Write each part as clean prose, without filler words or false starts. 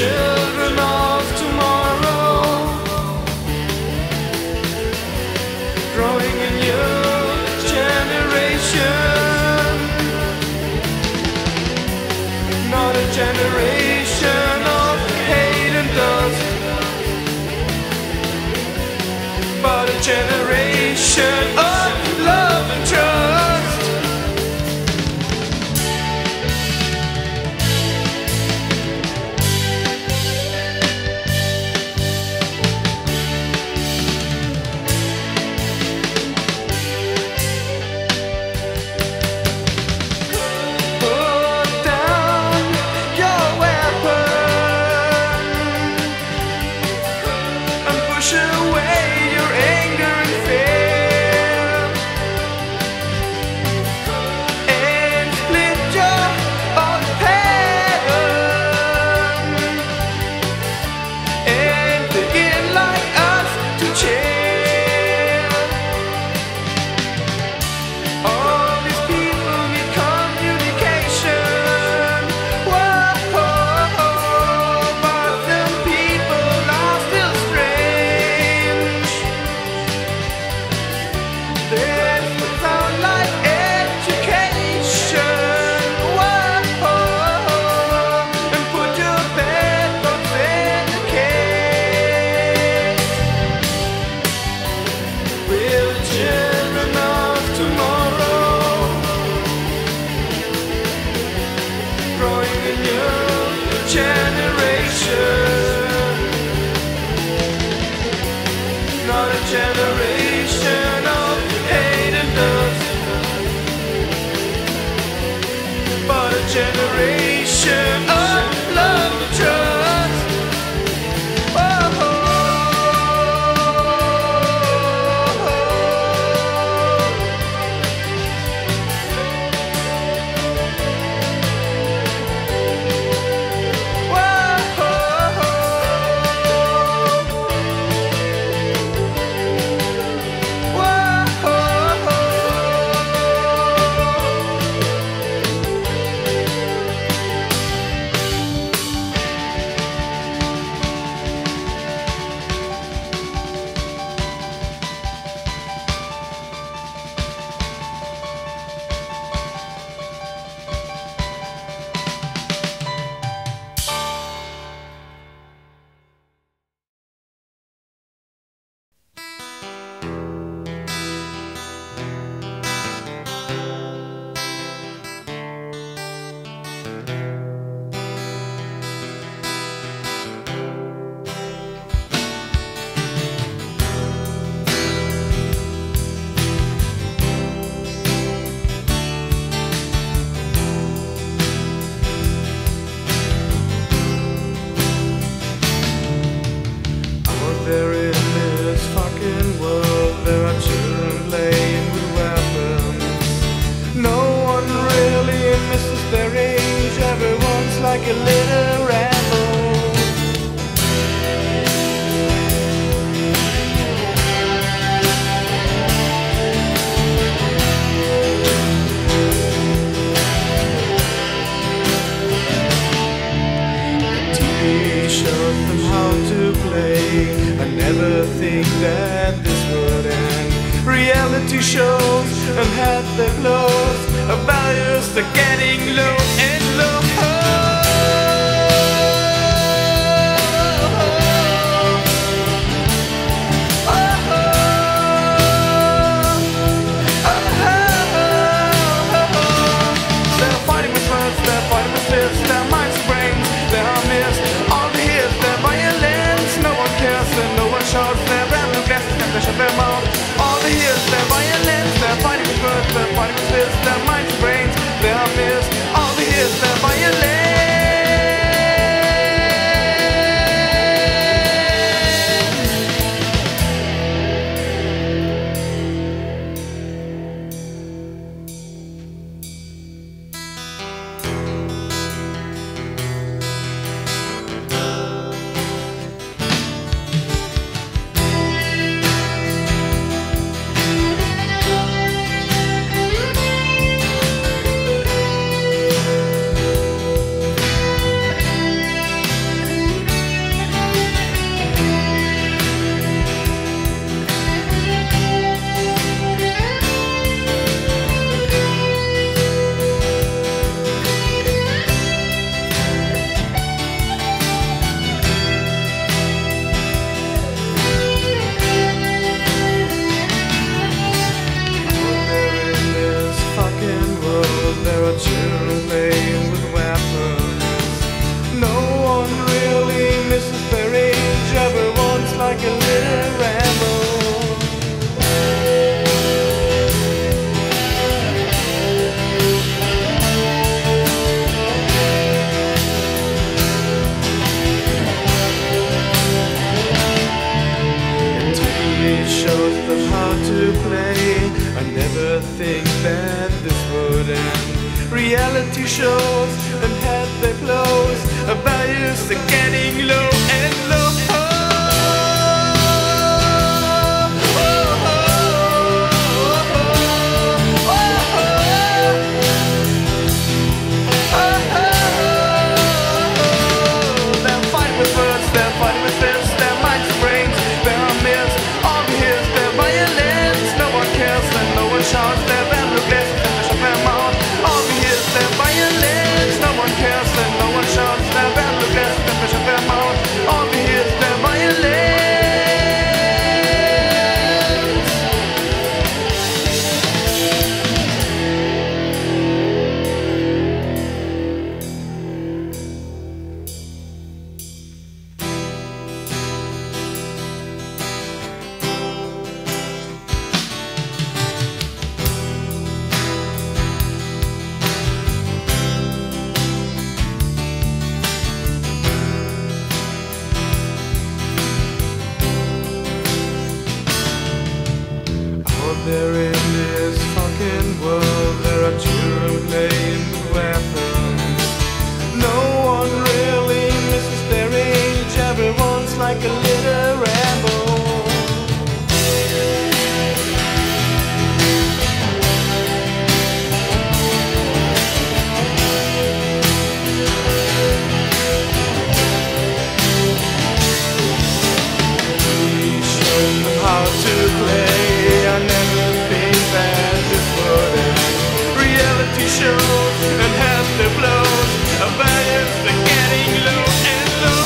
children of tomorrow, growing a new generation, not a generation of hate and dust, but a generation of love and trust. Generation of hate and dust, but a generation of love and trust. All the hills, their violence, their fighting with birds, their fighting with fists, their minds and brains, their fears, all the hills. think that this would end. Reality shows them had their blows. Our values are getting low and low. There in this fucking world, there are children playing with weapons. No one really misses their age, everyone's like a little rebel. Teach them how to play. I never show and have the blows about it, they're getting low and low.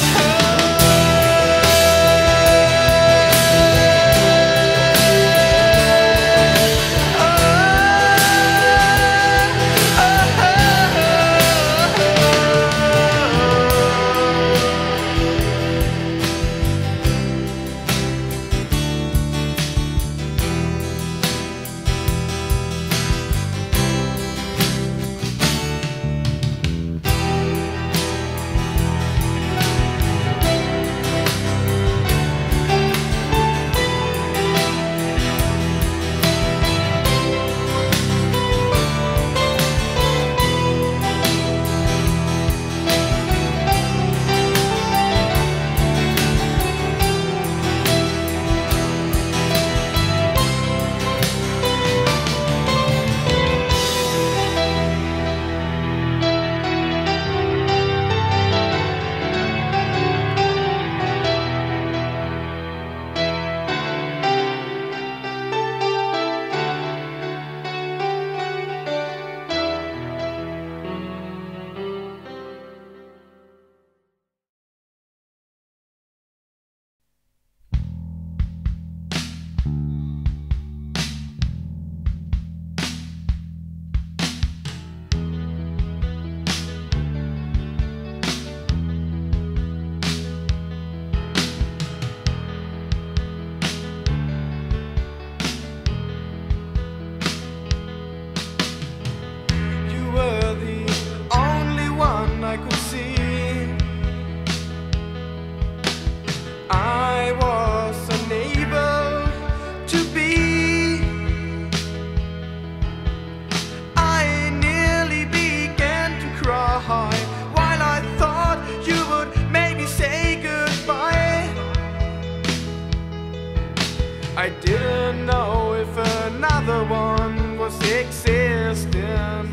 I didn't know if another one was existing.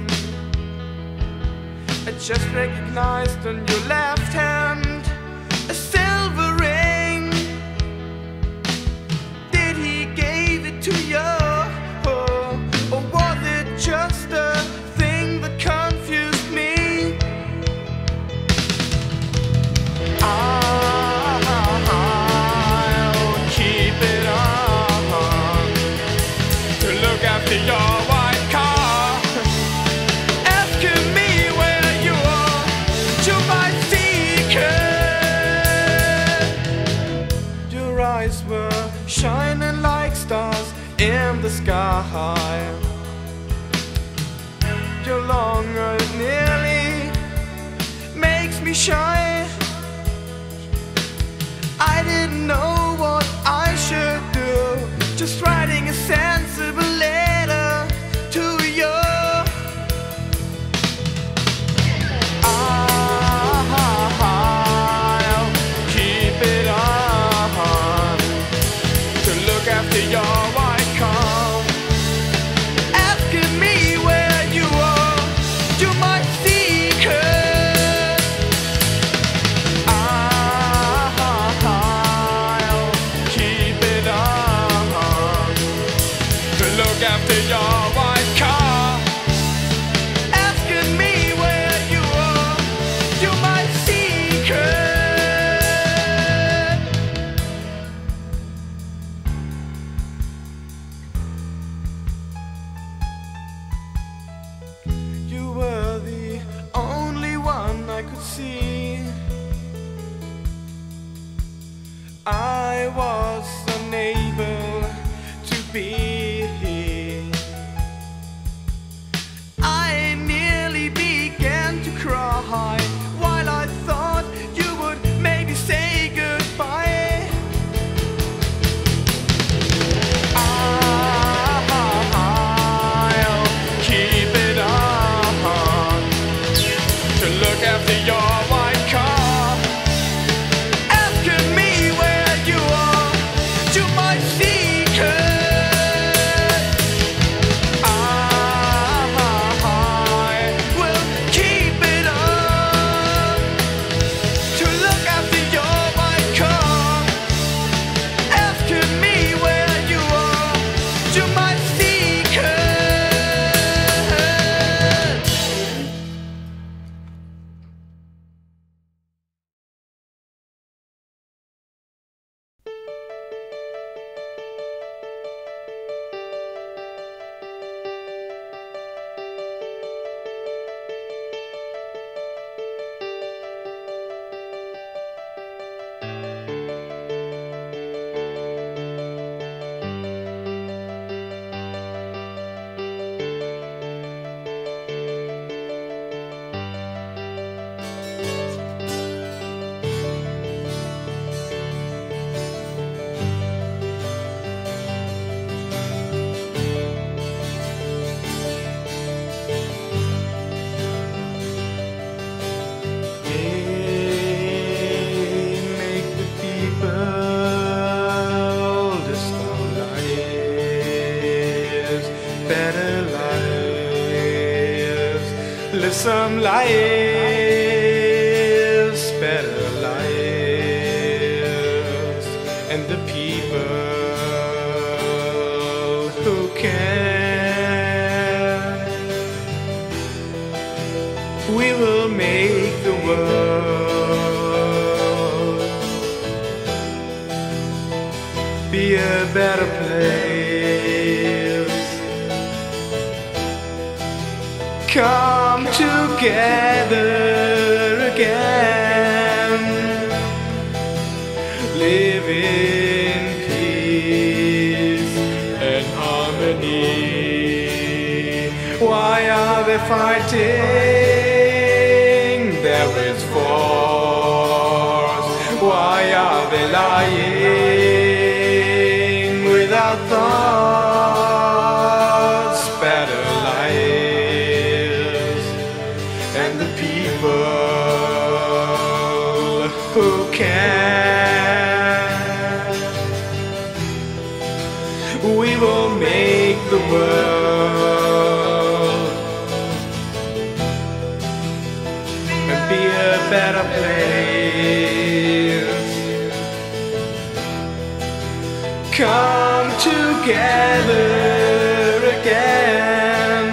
I just recognized on your left hand a silver ring. Did he give it to you, or was it just a thing that confused me? Shining like stars in the sky. Your long road nearly makes me shy. I didn't know what I should do, just writing a sensible letter to be. I nearly began to cry while I thought you would maybe say goodbye. I'll keep it on to look after your white car, asking me where you are to my seat. Better lives, live some lives, better lives, and the people who can, we will make the world be a better place. Come together again, live in peace and harmony. Why are they fighting? There is force. Why are they lying without thoughts? Better life. Who can? We will make the world and be a better place. Come together again,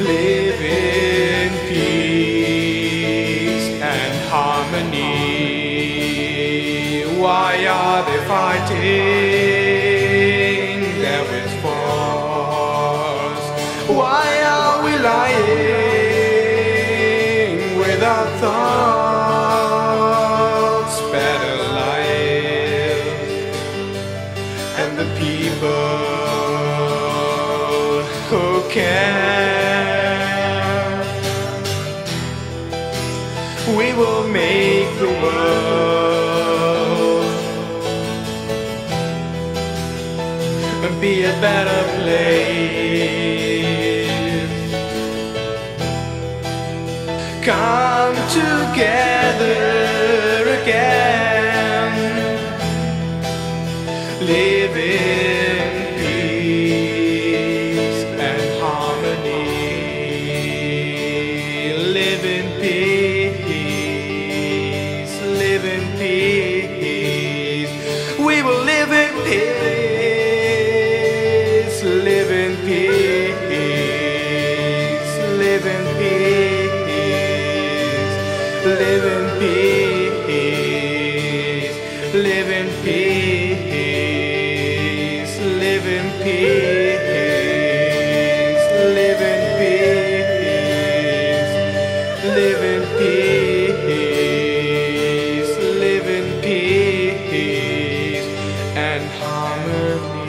live in peace and harmony. Why are they fighting? There is force. Why are we lying without thoughts? Better lives and the people who can. We will make the world be a better place. Come together again, live in peace and harmony, live in peace. We will live in peace, live in peace, live in peace, live in peace, live in peace, live in peace, live in peace, live in peace. And with me.